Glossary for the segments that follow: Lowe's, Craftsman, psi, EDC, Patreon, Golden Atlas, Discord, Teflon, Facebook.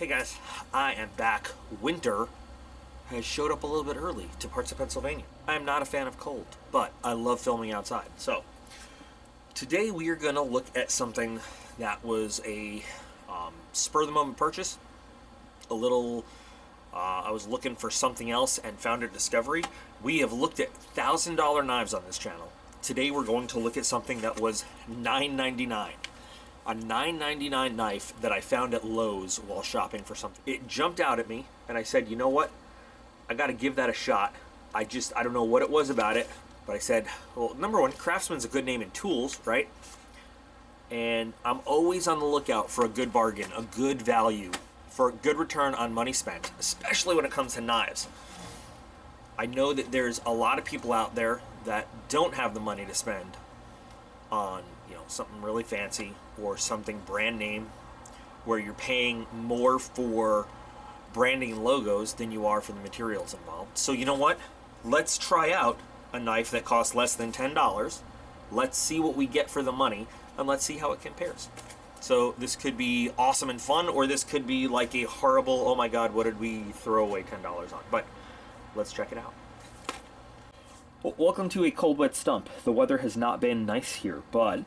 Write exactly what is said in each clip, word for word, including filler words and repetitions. Hey guys, I am back. Winter has showed up a little bit early to parts of Pennsylvania. I am not a fan of cold, but I love filming outside. So today we are going to look at something that was a um, spur of the moment purchase. A little, uh, I was looking for something else and found a discovery. We have looked at one thousand dollar knives on this channel. Today we're going to look at something that was nine ninety-nine. A nine ninety-nine knife that I found at Lowe's while shopping for something. It jumped out at me and I said, you know what? I got to give that a shot. I just, I don't know what it was about it, but I said, well, number one, Craftsman's a good name in tools, right? And I'm always on the lookout for a good bargain, a good value, for a good return on money spent, especially when it comes to knives. I know that there's a lot of people out there that don't have the money to spend on, you know, something really fancy or something brand name, where you're paying more for branding and logos than you are for the materials involved. So you know what? Let's try out a knife that costs less than ten dollars. Let's see what we get for the money and let's see how it compares. So this could be awesome and fun, or this could be like a horrible, oh my God, what did we throw away ten dollars on? But let's check it out. Welcome to a cold, wet stump. The weather has not been nice here, but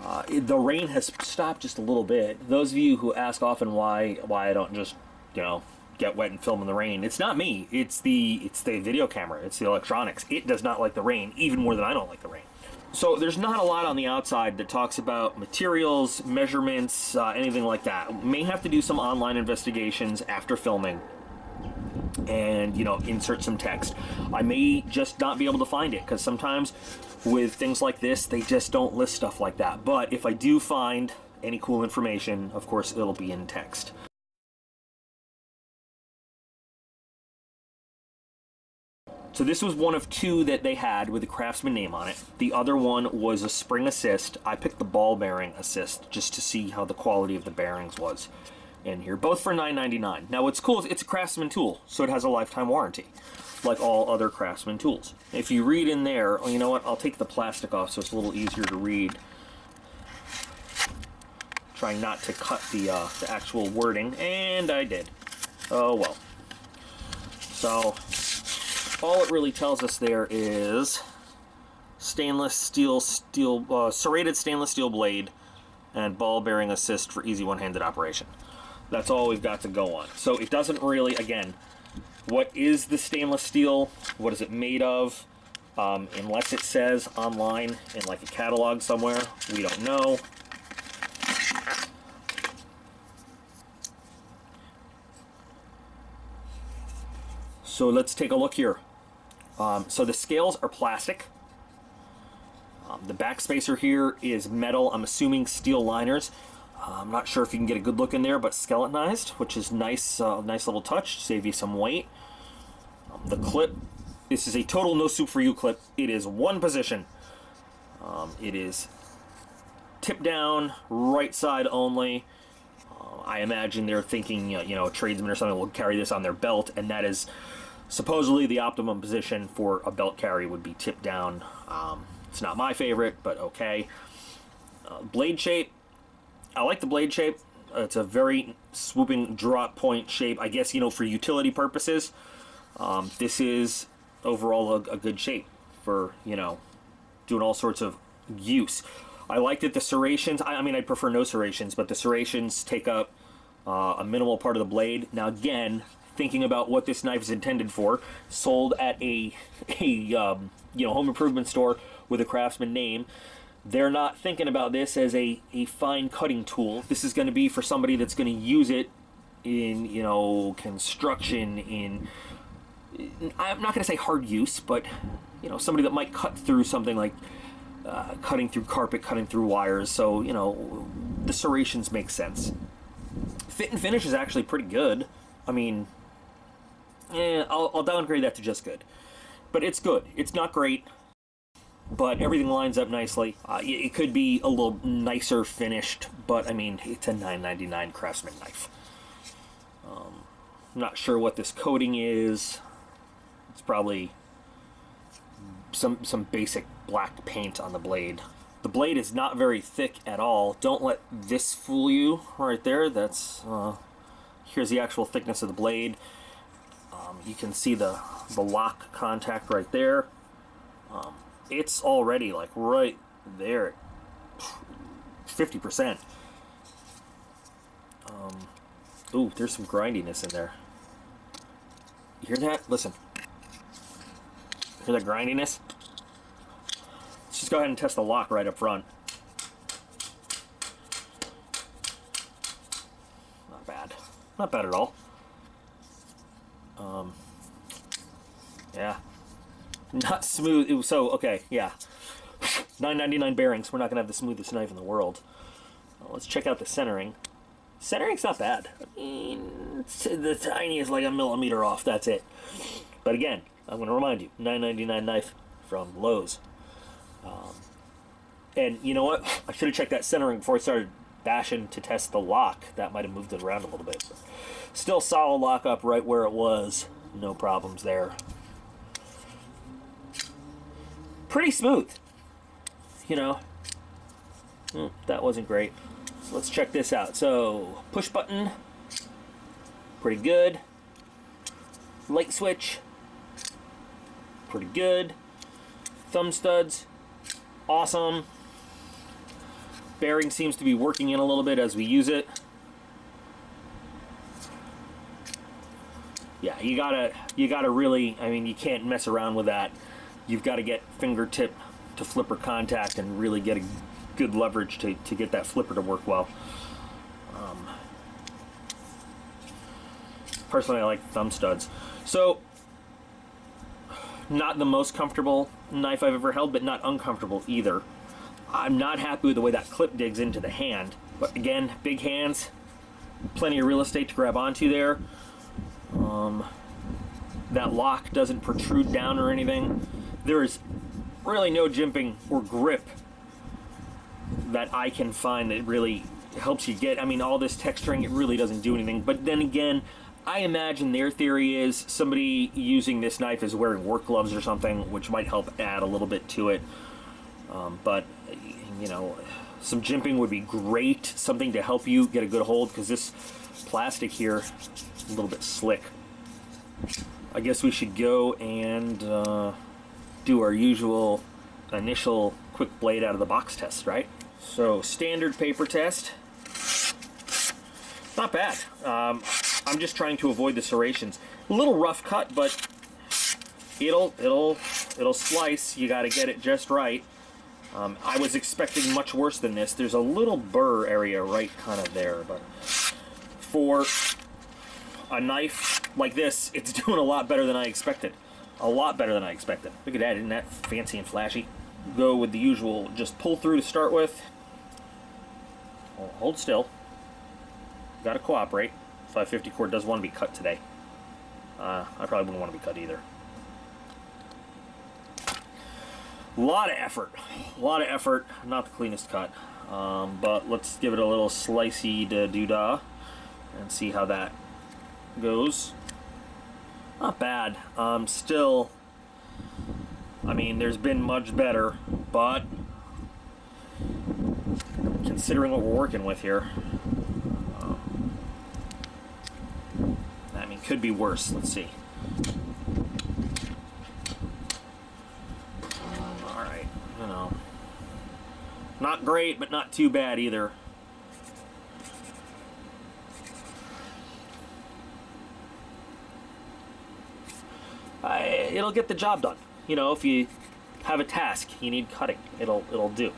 uh, the rain has stopped just a little bit. Those of you who ask often why why I don't just, you know, get wet and film in the rain, it's not me. It's the it's the video camera. It's the electronics. It does not like the rain even more than I don't like the rain. So there's not a lot on the outside that talks about materials, measurements, uh, anything like that. May have to do some online investigations after filming. And, you know, insert some text. I may just not be able to find it, because sometimes with things like this they just don't list stuff like that. But if I do find any cool information, of course it'll be in text. So this was one of two that they had with the Craftsman name on it. The other one was a spring assist. I picked the ball bearing assist just to see how the quality of the bearings was in here, both for nine ninety-nine. Now what's cool is it's a Craftsman tool, so it has a lifetime warranty like all other Craftsman tools. If you read in there, oh, you know what, I'll take the plastic off so it's a little easier to read. Trying not to cut the, uh, the actual wording, and I did. Oh well. So all it really tells us there is stainless steel, steel uh, serrated stainless steel blade and ball bearing assist for easy one-handed operation. That's all we've got to go on. So it doesn't really, again, what is the stainless steel? What is it made of? Um, unless it says online in like a catalog somewhere, we don't know. So let's take a look here. Um, so the scales are plastic. Um, the back spacer here is metal, I'm assuming steel liners. I'm not sure if you can get a good look in there, but skeletonized, which is nice, uh, nice little touch, save you some weight. Um, the clip, this is a total no soup for you clip. It is one position. Um, it is tip down, right side only. Uh, I imagine they're thinking, you know, a tradesman or something will carry this on their belt, and that is supposedly the optimum position for a belt carry, would be tip down. Um, it's not my favorite, but okay. Uh, blade shape. I like the blade shape. It's a very swooping drop point shape. I guess, you know, for utility purposes, um, this is overall a, a good shape for, you know, doing all sorts of use. I like that the serrations, I, I mean, I prefer no serrations, but the serrations take up uh, a minimal part of the blade. Now, again, thinking about what this knife is intended for, sold at a, a um, you know, home improvement store with a Craftsman name, they're not thinking about this as a, a fine cutting tool. This is going to be for somebody that's going to use it in, you know, construction, in, I'm not going to say hard use, but, you know, somebody that might cut through something like uh, cutting through carpet, cutting through wires. So, you know, the serrations make sense. Fit and finish is actually pretty good. I mean, eh, I'll, I'll downgrade that to just good. But it's good. It's not great, but everything lines up nicely. Uh, it could be a little nicer finished, but I mean, it's a nine ninety-nine Craftsman knife. Um, I'm not sure what this coating is. It's probably some, some basic black paint on the blade. The blade is not very thick at all. Don't let this fool you right there. That's uh, Here's the actual thickness of the blade. Um, you can see the, the lock contact right there. Um, it's already like right there, fifty percent. Um, ooh, there's some grindiness in there. You hear that? Listen. Hear that grindiness? Let's just go ahead and test the lock right up front. Not bad. Not bad at all. Um, yeah. Not smooth. Ooh, so, okay, yeah. nine ninety-nine bearings. We're not going to have the smoothest knife in the world. Well, let's check out the centering. Centering's not bad. I mean, the tiniest, like a millimeter off, that's it. But again, I'm going to remind you, nine ninety-nine knife from Lowe's. Um, and you know what? I should have checked that centering before I started bashing to test the lock. That might have moved it around a little bit. But still solid lock up right where it was. No problems there. Pretty smooth. You know, mm, that wasn't great. So let's check this out. So push button, pretty good. Light switch, pretty good. Thumb studs, awesome. Bearing seems to be working in a little bit as we use it. Yeah, you gotta, you gotta really, I mean, you can't mess around with that. You've gotta get fingertip to flipper contact and really get a good leverage to, to get that flipper to work well. Um, personally, I like thumb studs. So, not the most comfortable knife I've ever held, but not uncomfortable either. I'm not happy with the way that clip digs into the hand, but again, big hands, plenty of real estate to grab onto there. Um, that lock doesn't protrude down or anything. There is really no jimping or grip that I can find that really helps you get, I mean, all this texturing, it really doesn't do anything. But then again, I imagine their theory is somebody using this knife is wearing work gloves or something, which might help add a little bit to it. Um, but, you know, some jimping would be great, something to help you get a good hold, because this plastic here is a little bit slick. I guess we should go and uh, do our usual initial quick blade out of the box test, right? So, standard paper test. Not bad. Um, I'm just trying to avoid the serrations. A little rough cut, but it'll it'll it'll slice. You got to get it just right. Um, I was expecting much worse than this. There's a little burr area right kind of there, but for a knife like this, it's doing a lot better than I expected. A lot better than I expected. Look at that, isn't that fancy and flashy? Go with the usual, just pull through to start with. Well, hold still. Got to cooperate. five fifty cord does want to be cut today. Uh, I probably wouldn't want to be cut either. A lot of effort. A lot of effort. Not the cleanest cut. Um, but let's give it a little slicey da doodah and see how that goes. Not bad. Um, still, I mean, there's been much better, but considering what we're working with here, uh, I mean, could be worse. Let's see. All right, you know, not great, but not too bad either. I, it'll get the job done. You know, if you have a task, you need cutting. It'll it'll do.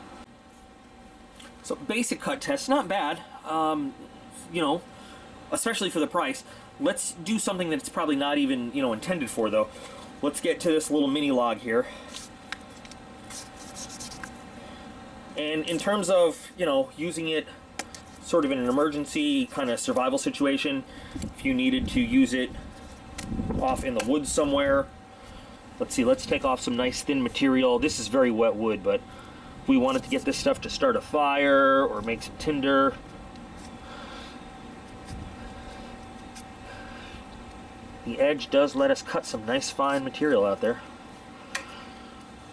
So basic cut test, not bad. Um, you know, especially for the price. Let's do something that's probably not even, you know, intended for though. Let's get to this little mini log here. And in terms of, you know, using it sort of in an emergency kind of survival situation, if you needed to use it off in the woods somewhere. Let's see, let's take off some nice thin material. This is very wet wood, but if we wanted to get this stuff to start a fire or make some tinder. The edge does let us cut some nice fine material out there.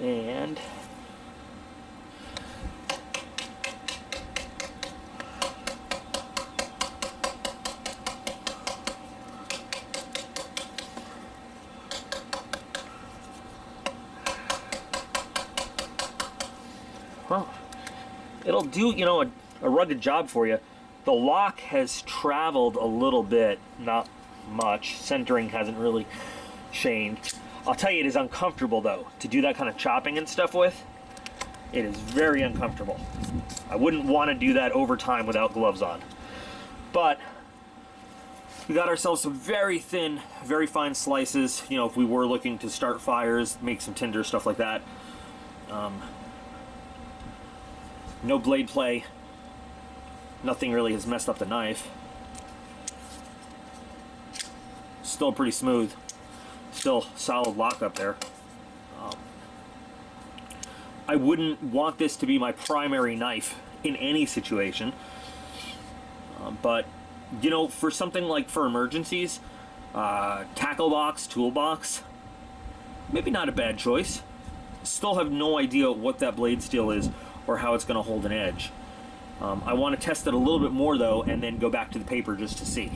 And well, it'll do, you know, a, a rugged job for you. The lock has traveled a little bit, not much. Centering hasn't really changed. I'll tell you, it is uncomfortable though, to do that kind of chopping and stuff with. It is very uncomfortable. I wouldn't want to do that over time without gloves on. But we got ourselves some very thin, very fine slices. You know, if we were looking to start fires, make some tinder, stuff like that. Um, no blade play. Nothing really has messed up the knife. Still pretty smooth. Still solid lock up there. Um, I wouldn't want this to be my primary knife in any situation. Uh, but, you know, for something like for emergencies, uh, tackle box, toolbox, maybe not a bad choice. Still have no idea what that blade steel is or how it's going to hold an edge. Um, I want to test it a little bit more though, and then go back to the paper just to see.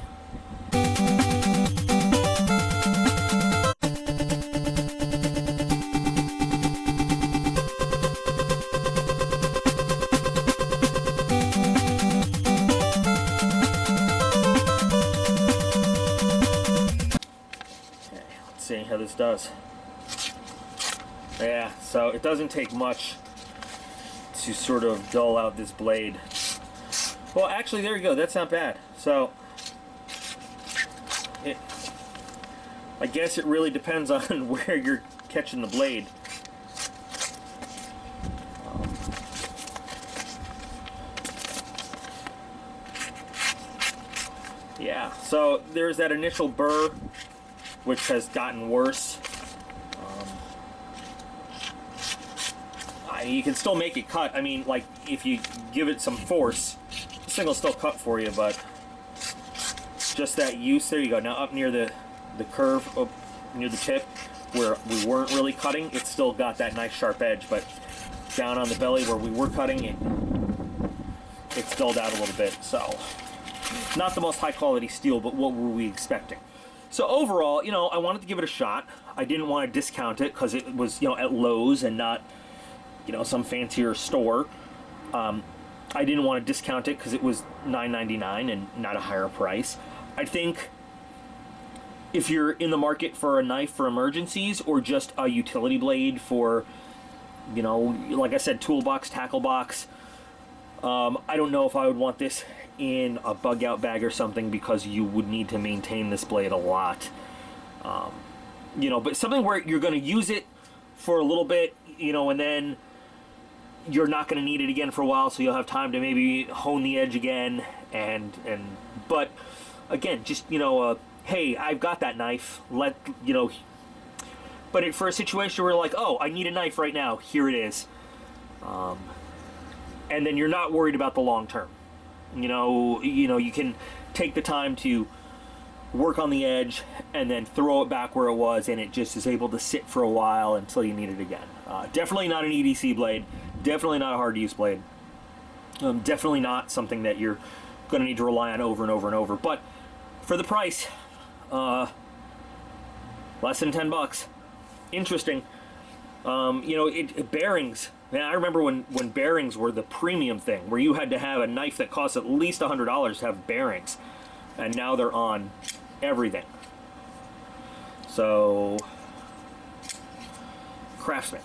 Okay, let's see how this does. Yeah, so it doesn't take much to sort of dull out this blade. Well, actually, there you go. That's not bad. So, it, I guess it really depends on where you're catching the blade. Um, yeah, so there's that initial burr, which has gotten worse. You can still make it cut. I mean, like, if you give it some force, this thing will still cut for you, but just that use, there you go. Now up near the, the curve, up near the tip, where we weren't really cutting, it still got that nice sharp edge, but down on the belly where we were cutting, it, it's dulled out a little bit, so. Not the most high quality steel, but what were we expecting? So overall, you know, I wanted to give it a shot. I didn't want to discount it, because it was, you know, at Lowe's and not, you know, some fancier store. Um, I didn't want to discount it because it was nine ninety-nine and not a higher price. I think if you're in the market for a knife for emergencies or just a utility blade for, you know, like I said, toolbox, tackle box, um, I don't know if I would want this in a bug out bag or something, because you would need to maintain this blade a lot. Um, you know, but something where you're going to use it for a little bit, you know, and then you're not going to need it again for a while, so you'll have time to maybe hone the edge again, and and but again, just, you know, uh, hey, I've got that knife, let you know, but it, for a situation where like, oh, I need a knife right now, here it is, um, and then you're not worried about the long term, you know, you know, you can take the time to work on the edge and then throw it back where it was, and it just is able to sit for a while until you need it again. Uh, definitely not an E D C blade, definitely not a hard to use blade, um, definitely not something that you're going to need to rely on over and over and over, but for the price, uh, less than ten bucks, interesting. Um, you know, it, it bearings, man, I remember when, when bearings were the premium thing, where you had to have a knife that cost at least one hundred dollars to have bearings, and now they're on everything. So, Craftsman.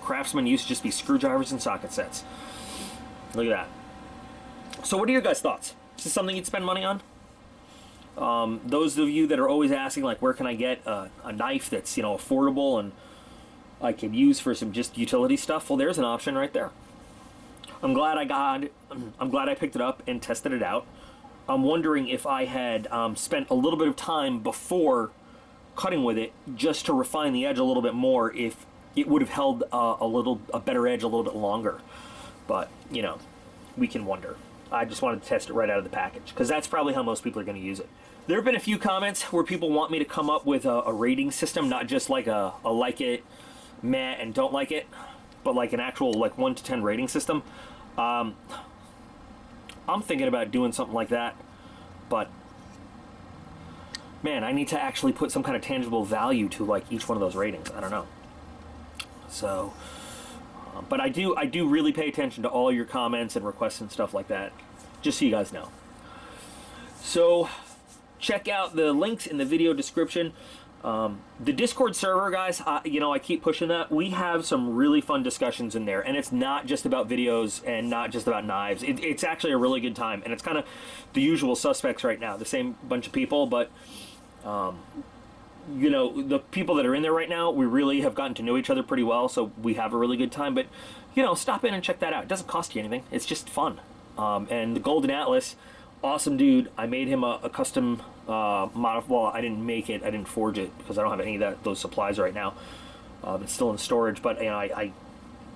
Craftsman used to just be screwdrivers and socket sets. Look at that. So what are your guys' thoughts? Is this something you'd spend money on? Um, those of you that are always asking, like, where can I get a, a knife that's, you know, affordable and I can use for some just utility stuff? Well, there's an option right there. I'm glad I got, I'm glad I picked it up and tested it out. I'm wondering if I had um, spent a little bit of time before cutting with it just to refine the edge a little bit more, if it would have held uh, a little a better edge a little bit longer. But, you know, we can wonder. I just wanted to test it right out of the package, because that's probably how most people are going to use it. There have been a few comments where people want me to come up with a, a rating system, not just like a, a like it, meh, and don't like it, but like an actual like one to ten rating system. Um, I'm thinking about doing something like that, but man, I need to actually put some kind of tangible value to like each one of those ratings. I don't know. So, uh, but But I do, I do really pay attention to all your comments and requests and stuff like that, just so you guys know. So check out the links in the video description. Um, the Discord server, guys, I, you know, I keep pushing that. We have some really fun discussions in there, and it's not just about videos and not just about knives. It, it's actually a really good time, and it's kind of the usual suspects right now, the same bunch of people, but, um, you know, the people that are in there right now, we really have gotten to know each other pretty well, so we have a really good time. But, you know, stop in and check that out. It doesn't cost you anything. It's just fun. Um, and the Golden Atlas, awesome dude. I made him a, a custom uh, mod. Well, I didn't make it. I didn't forge it because I don't have any of that, those supplies right now. Um, it's still in storage, but you know, I, I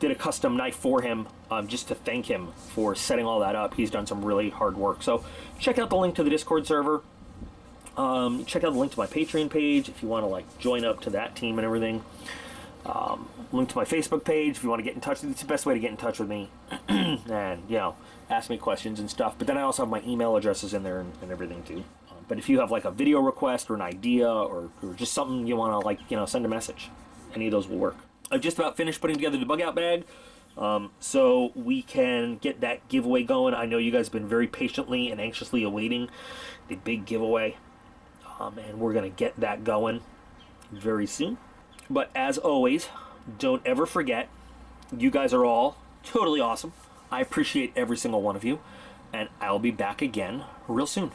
did a custom knife for him um, just to thank him for setting all that up. He's done some really hard work. So check out the link to the Discord server. Um, check out the link to my Patreon page if you want to like join up to that team and everything. Um, link to my Facebook page if you want to get in touch. It's the best way to get in touch with me and, you know, ask me questions and stuff. But then I also have my email addresses in there and, and everything too. Um, but if you have like a video request or an idea or, or just something you want to like, you know, send a message, any of those will work. I've just about finished putting together the bug out bag. Um, so we can get that giveaway going. I know you guys have been very patiently and anxiously awaiting the big giveaway. Um, and we're going to get that going very soon. But as always, don't ever forget, you guys are all totally awesome. I appreciate every single one of you. And I'll be back again real soon.